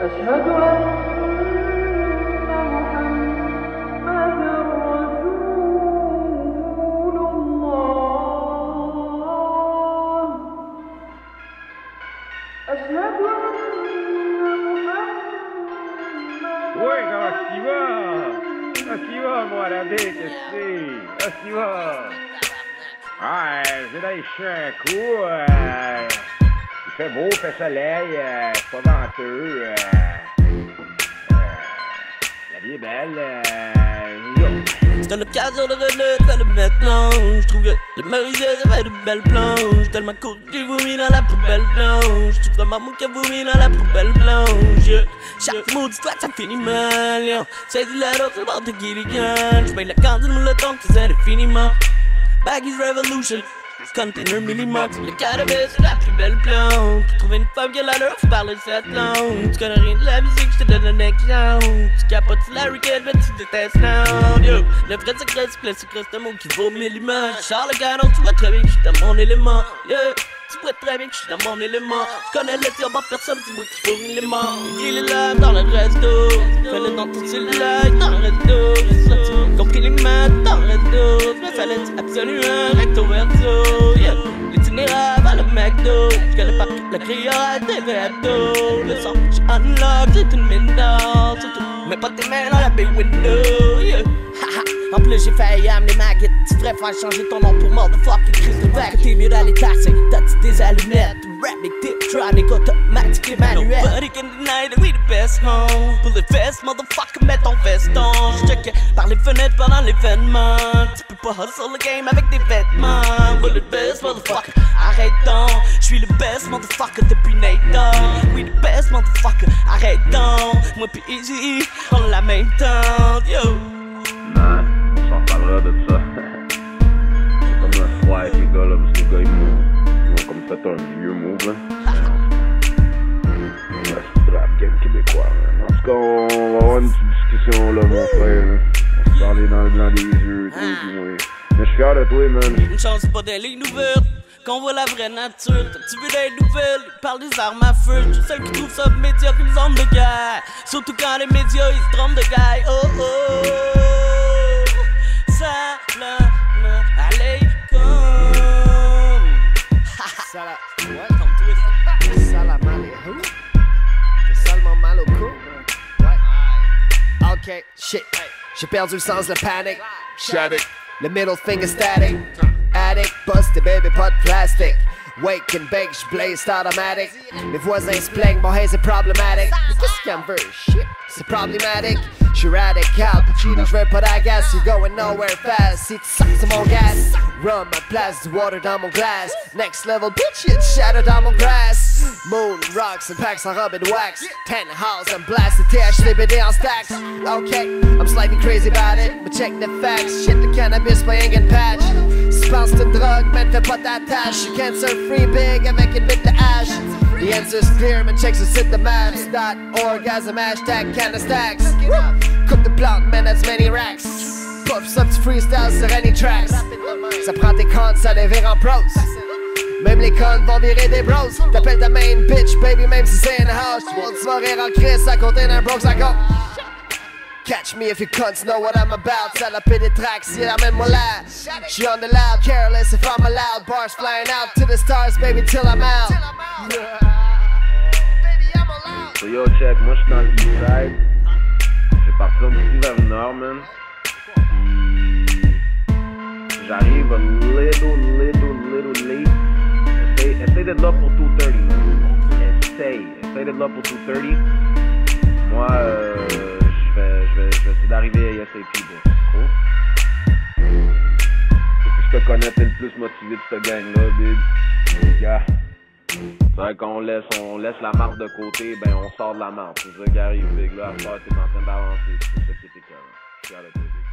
أشهد أن محمد رسول الله أشهد أن محمد Oui, non, assis va, moradé, qu'est-ce assis va. Ah, c'est là, il fait un coup, il fait beau, il fait soleil, c'est pas venteux. La vie est belle. Dans l'occasion de renaître, fais-le maintenant. Je trouve que de marier, ça fait de belles planches. Tellement court que vous mis dans la poubelle blanche. Tout comme amour que vous mis dans la poubelle blanche. Chaque mot d'histoire, ça finit mal. Saisis la route, c'est le bord de Guilligan. J'paye la candide, mais le temps que c'est infiniment. Baggy's Revolution. Container Minimax, le cannabis c'est la plus belle plante. Pour trouver une femme qui a la leur, faut parler cette langue. Tu connais rien de la musique, je te donne un exemple. Tu capotes la riquette, mais tu détestes l'angle. Yo, le vrai secret, c'est plein secret, c'est un mot qui vaut mille images. Charles Ganon, tu vois très bien que je suis dans mon élément. Yo, tu vois très bien que je suis dans mon élément. Je connais le tir, bon personne, c'est moi qui vaut mille éléments. Il est là dans le resto, fais-le dans ton cellulaire, dans le resto. Compris les mains, dans le resto. Mais fallait absolument recto verso. Yeah. L'itinéraire va le McDo. J'connais pas toute la criade des vertos. Le sang, j'unlock, c'est une mine d'or. Surtout, mets pas tes mains dans la big window. Yeah. En plus, j'ai failli amener ma guide. Tu ferais faire changer ton nom pour motherfucking Chris de Vague. T'es mieux d'aller tasser, t'as-tu des allumettes? Rap, big diptronic, automatique et manuel. Nobody can deny that we the best home. Pull les fesses, motherfucker, mets ton veston. J'checkais par les fenêtres pendant l'événement. Tu peux pas hustle le game avec des vêtements. We're the best, motherfucker, arrête donc. J'suis le best, motherfucker, depuis Nathan. We the best, motherfucker, arrête donc. Moi pis Easy, on la même tente, yo. Non, j'en parlerai de ça. C'est comme un froid avec les gars là, parce que les gars ils mourent. Comme ça, t'as un vieux move, là. C'est rap game québécois, là. En tout cas, on va avoir une petite discussion, là, mon frère, là. On va se parler dans le blanc des yeux, tout, oui. Mais je suis fier de toi, man. Une chance, c'est pas des lignes ouvertes, qu'on voit la vraie nature. T'as-tu vu les nouvelles? Ils parlent des armes à feu. Je suis celle qui trouve ça médiocre, les hommes de guerre. Surtout quand les médias, ils se trompent de guerre. Oh, oh, ça, là, là, allez, go. Salah, ouais, comme twist. Salah mal et who? T'es seulement mal au cou? Ouais. Ok, shit. J'ai perdu le sens de la panic. Shattuck. Le middle finger static. Addict, busted baby, pas de plastic. Wake and bake, j'blaze automatic. Mes voisins se plaignent, mon haze est problématique. Mais qu'est-ce qu'elle me veut? Shit, c'est problématique. J'suis radical, Pacino, j'veux pas d'agace. You're going nowhere fast, si tu sacs c'est mon gaz. Run ma place, du water dans mon glass. Next level, bitch, y'a du shadow dans mon grass. Moon, rocks and packs en rub and wax. Ten house and blast, the THCBD en stacks. Okay, I'm slightly crazy about it, but check the facts. Shit, the cannabis, my ain't get patch. Si penses de drogue, man, fais pas d'attache. You can't serve free big avec une bite de hache. The answer's clear, man, check so sit the maps. Dot orgasm, hashtag canna stacks. Coupe de plantes, man, as many racks. Puff ça petit freestyle sur any tracks. Ça prend tes comptes, ça les vire en pros. Même les cons vont virer des bros. T'appelles ta main bitch, baby, même si c'est in the house. Tu vas rire en crise à côté d'un bros à go. Catch me if you cunts know what I'm about. Ça la paix des tracks, si elle amène moi là. J'suis on the loud, careless if I'm allowed. Bars flying out to the stars, baby, till I'm out. Baby, I'm allowed. So yo, check, moi j'suis dans le east side. J'ai parti un petit vers le nord, man. Puis j'arrive little late. Essaye d'être là pour 2:30, man. Essaye d'être là pour 2:30. Moi, d'arriver à ASAP. Cool. Depuis que je te connais, t'es le plus motivé de cette gang-là, dude. Yeah. C'est vrai qu'on laisse la marque de côté, ben on sort de la marque. C'est ça qui arrive, big. Là, à ce moment, t'es en train d'avancer. C'est ça qui était cool. Je suis à la télé.